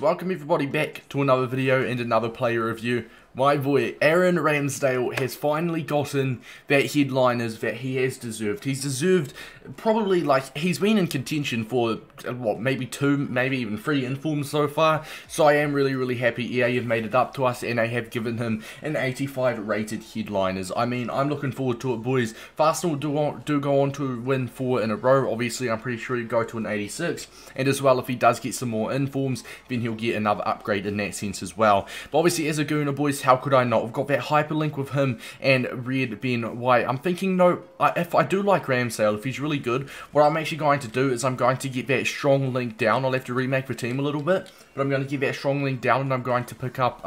welcome everybody back to another video and another player review. My boy Aaron Ramsdale has finally gotten that headliners that he has deserved. He's deserved probably, like, he's been in contention for what, maybe two, maybe even three informs so far. So I am really happy EA have made it up to us and they have given him an 85 rated headliners. I mean, I'm looking forward to it, boys. If Arsenal do go on to win 4 in a row, obviously I'm pretty sure he'd go to an 86, and as well if he does get some more informs, then he'll get another upgrade in that sense as well. But obviously as a Gooner, boys, how could I not? We've got that hyperlink with him and Red Ben White. I'm thinking, no, if I do like Ramsdale, if he's really good, what I'm actually going to do is I'm going to get that strong link down. I'll have to remake the team a little bit, but I'm going to get that strong link down and I'm going to pick up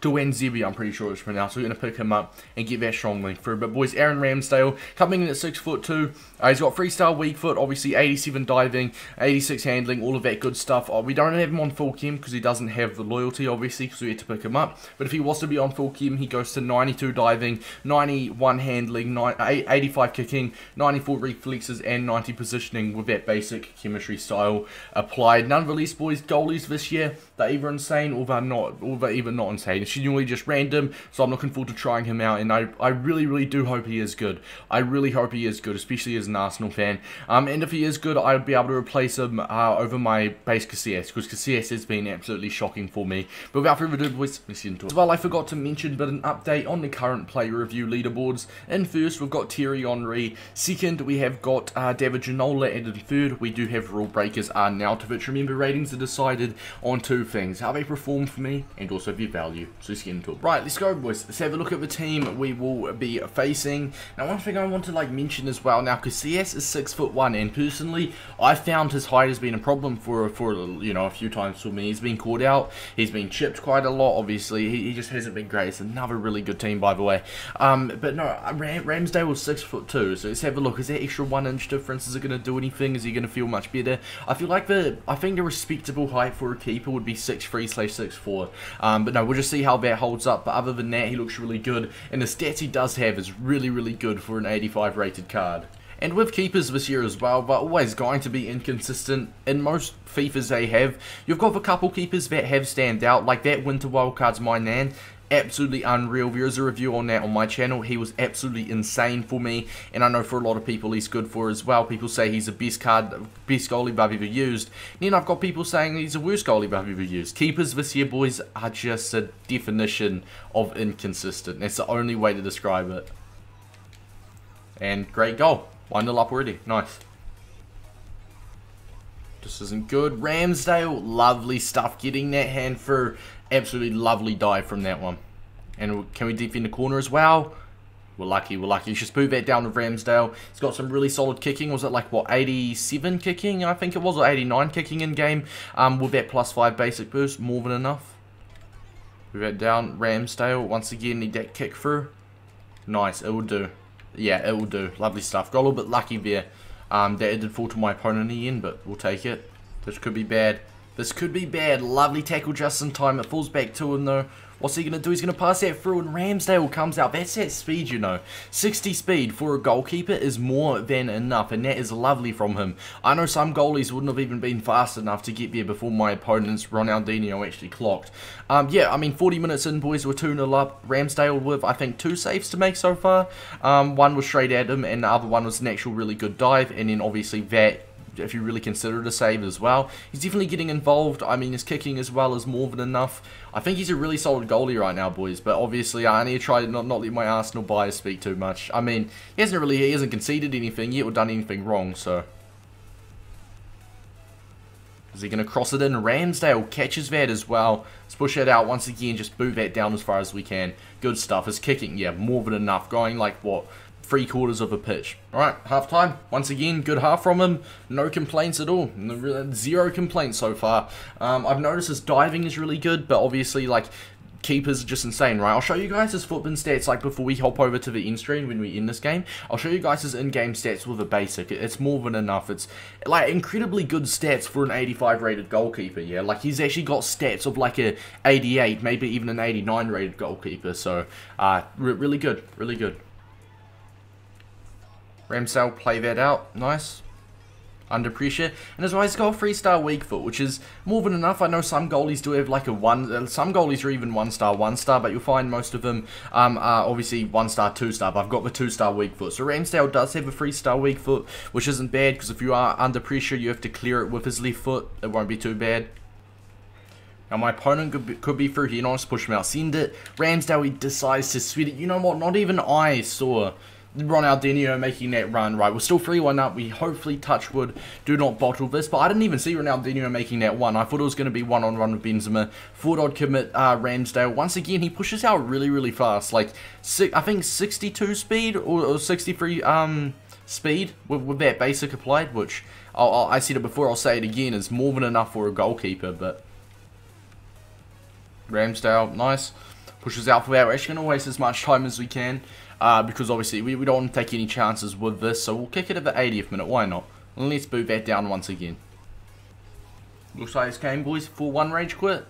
Duane Zibi, I'm pretty sure it's pronounced. We're going to pick him up and get that strong link through. But boys, Aaron Ramsdale coming in at 6'2". He's got 3-star weak foot, obviously 87 diving, 86 handling, all of that good stuff. We don't have him on full chem because he doesn't have the loyalty, obviously, because we had to pick him up. But if he was to be on full chem, he goes to 92 diving, 91 handling, 85 kicking, 94 reflexes, and 90 positioning with that basic chemistry style applied. Nonetheless, boys, goalies this year, they're either insane or they're not, insane. It's generally just random, so I'm looking forward to trying him out, and I really do hope he is good. I really hope he is good, especially as an Arsenal fan. And if he is good, I'd be able to replace him over my base Casillas, because Casillas has been absolutely shocking for me. But without further ado, boys, let's get into it. As well, I forgot to mention, but an update on the current player review leaderboards. In first, we've got Thierry Henry. Second, we have got David Ginola, and in third, we do have rule breakers Arnautovic. Remember, ratings are decided on two things: how they perform for me, and also their value. So let's get into it. Right, let's go, boys. Let's have a look at the team we will be facing. Now, one thing I want to mention as well. Now, Casillas is 6'1", and personally, I found his height has been a problem for you know, a few times for me. He's been caught out. He's been chipped quite a lot. Obviously, he just hasn't been great. It's another really good team, by the way. But no, Ramsdale was 6'2", so let's have a look. Is that extra 1 inch difference, is it going to do anything? Is he going to feel much better? I feel like I think the respectable height for a keeper would be 6'3/6'4". But no, we'll just see how that holds up. But other than that, he looks really good, and the stats he does have is really good for an 85 rated card. And with keepers this year as well, they're always going to be inconsistent. In most FIFAs they have, you've got a couple keepers that have stand out, like that Winter Wildcard's my nan. Absolutely unreal. There is a review on that on my channel. He was absolutely insane for me, and I know for a lot of people he's good for as well. People say he's the best goalie I've ever used. Then I've got people saying he's the worst goalie I've ever used. Keepers this year, boys, are just a definition of inconsistent. That's the only way to describe it. And great goal. 1-0 up already. Nice. This isn't good. Ramsdale, lovely stuff. Getting that hand through. Absolutely lovely dive from that one. And can we defend the corner as well? We're lucky, we're lucky. You should move that down with Ramsdale. He's got some really solid kicking. Was it like, what, 87 kicking? I think it was, or 89 kicking in game. With that +5 basic boost, more than enough. Move that down. Ramsdale, once again, need that kick through. Nice, it will do. Yeah, it will do. Lovely stuff. Got a little bit lucky there. That it did fall to my opponent in the end, but we'll take it. This could be bad. This could be bad. Lovely tackle just in time. It falls back to him though. What's he going to do? He's going to pass that through, and Ramsdale comes out. That's that speed, you know. 60 speed for a goalkeeper is more than enough, and that is lovely from him. I know some goalies wouldn't have even been fast enough to get there before my opponent's Ronaldinho actually clocked. Yeah, I mean, 40 minutes in, boys, we're 2-0 up. Ramsdale with, I think, 2 saves to make so far. One was straight at him, and the other one was an actual really good dive, and then obviously that, if you really consider it a save as well. He's definitely getting involved. I mean, his kicking as well is more than enough. I think he's a really solid goalie right now, boys, but obviously I need to try to not let my Arsenal bias speak too much. I mean, he hasn't conceded anything yet or done anything wrong, so. Is he going to cross it in? Ramsdale catches that as well. Let's push it out once again. Just move that down as far as we can. Good stuff. His kicking, yeah, more than enough. Going like, what, 3/4 of a pitch. Alright, half time. Once again, good half from him. No complaints at all. Zero complaints so far. I've noticed his diving is really good, but obviously, like, keepers are just insane, right? I'll show you guys his football stats, like, before we hop over to the end screen when we end this game. I'll show you guys his in-game stats with a basic. It's more than enough. It's, like, incredibly good stats for an 85 rated goalkeeper, yeah? Like, he's actually got stats of, like, a 88, maybe even an 89 rated goalkeeper, so, really good, really good. Ramsdale, play that out. Nice. under pressure, and as well he's got a 3-star weak foot, which is more than enough. I know some goalies do have like a some goalies are even 1-star, 1-star, but you'll find most of them are obviously 1-star, 2-star, but I've got the 2-star weak foot. So Ramsdale does have a 3-star weak foot, which isn't bad, because if you are under pressure you have to clear it with his left foot, it won't be too bad. Now my opponent could be through here, and I'll just push him out, send it. Ramsdale, he decides to sweat it. You know what, not even I saw Ronaldinho making that run. Right, we're still 3-1 up. We hopefully, touch wood, do not bottle this, but I didn't even see Ronaldinho making that one. I thought it was going to be one-on-one with Benzema. Thought I'd commit Ramsdale. Once again, he pushes out really, really fast. Like, I think 62 speed or 63 speed with that basic applied, which I said it before, I'll say it again, is more than enough for a goalkeeper, but Ramsdale, nice. Pushes out for that. We're actually going to waste as much time as we can, because obviously we don't want to take any chances with this, so we'll kick it at the 80th minute, why not? And let's boot that down once again. Looks like it's game, boys. 4-1 rage quit.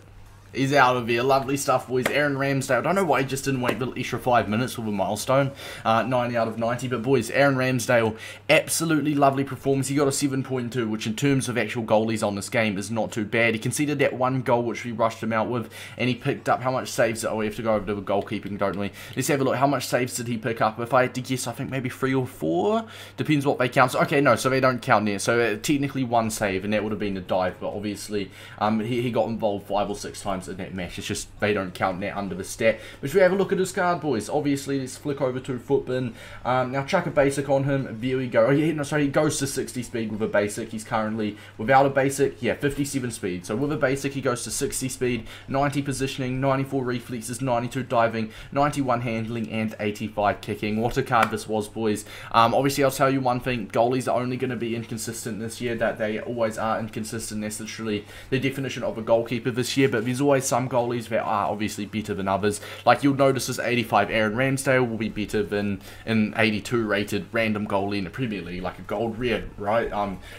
He's out of here. Lovely stuff, boys. Aaron Ramsdale. I don't know why he just didn't wait the extra 5 minutes with a milestone. 90 out of 90. But, boys, Aaron Ramsdale, absolutely lovely performance. He got a 7.2, which in terms of actual goalies on this game is not too bad. He conceded that one goal, which we rushed him out with, and he picked up how much saves. Oh, we have to go over to the goalkeeping, don't we? Let's have a look. How much saves did he pick up? If I had to guess, I think maybe 3 or 4. Depends what they count. So, okay, no, so they don't count there. So, technically one save, and that would have been a dive. But, obviously, he got involved 5 or 6 times in that match. It's just they don't count that under the stat. But if we have a look at his card, boys, obviously let's flick over to Footbin. Now chuck a basic on him. There we go. Oh yeah, no, sorry, he goes to 60 speed with a basic. He's currently without a basic, yeah, 57 speed. So with a basic he goes to 60 speed, 90 positioning, 94 reflexes, 92 diving, 91 handling, and 85 kicking. What a card this was, boys. Obviously I'll tell you one thing, goalies are only going to be inconsistent this year. That they always are inconsistent. That's literally the definition of a goalkeeper this year, but there's always some goalies that are obviously better than others. Like you'll notice this 85 Aaron Ramsdale will be better than an 82 rated random goalie in the Premier League, like a gold red, right?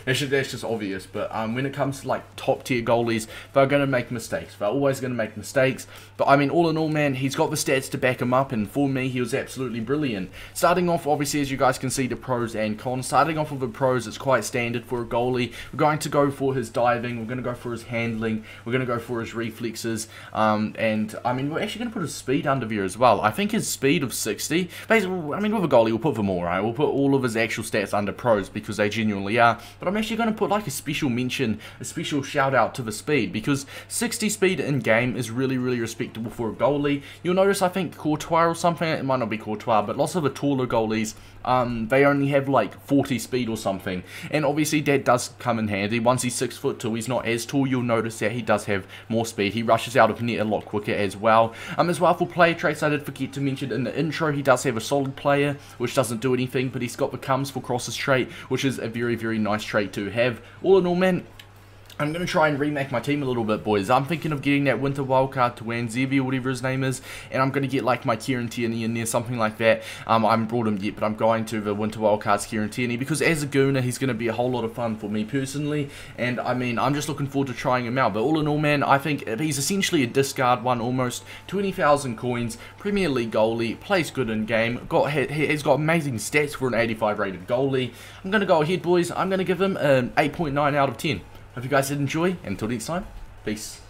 That's just obvious, but when it comes to like top tier goalies, they're going to make mistakes. They're always going to make mistakes, but I mean all in all, man, he's got the stats to back him up, and for me he was absolutely brilliant. Starting off, obviously, as you guys can see, the pros and cons. Starting off with the pros, it's quite standard for a goalie. We're going to go for his diving, we're going to go for his handling, we're going to go for his reflex. And I mean we're actually going to put his speed under there as well. I think his speed of 60, basically, I mean with a goalie we'll put them all, right? We'll put all of his actual stats under pros because they genuinely are, but I'm actually going to put like a special mention, a special shout out to the speed, because 60 speed in game is really, really respectable for a goalie. You'll notice I think Courtois or something, it might not be Courtois, but lots of the taller goalies, they only have like 40 speed or something, and obviously that does come in handy. Once he's 6'2", he's not as tall, you'll notice that he does have more speed. He rushes out of net a lot quicker as well. As well for player traits, I did forget to mention in the intro, he does have a solid player, which doesn't do anything, but he's got the comes for crosses trait, which is a very, very nice trait to have. All in all, man, I'm going to try and remake my team a little bit, boys. I'm thinking of getting that winter wildcard to Wanzevi or whatever his name is, and I'm going to get like my Kieran Tierney in there, something like that. I haven't brought him yet, but I'm going to the winter wildcards Kieran Tierney, because as a gooner, he's going to be a whole lot of fun for me personally, and I mean, I'm just looking forward to trying him out. But all in all, man, I think he's essentially a discard one almost. 20,000 coins, Premier League goalie, plays good in game, he's got amazing stats for an 85 rated goalie. I'm going to go ahead, boys. I'm going to give him an 8.9 out of 10. Hope you guys did enjoy, and until next time, peace.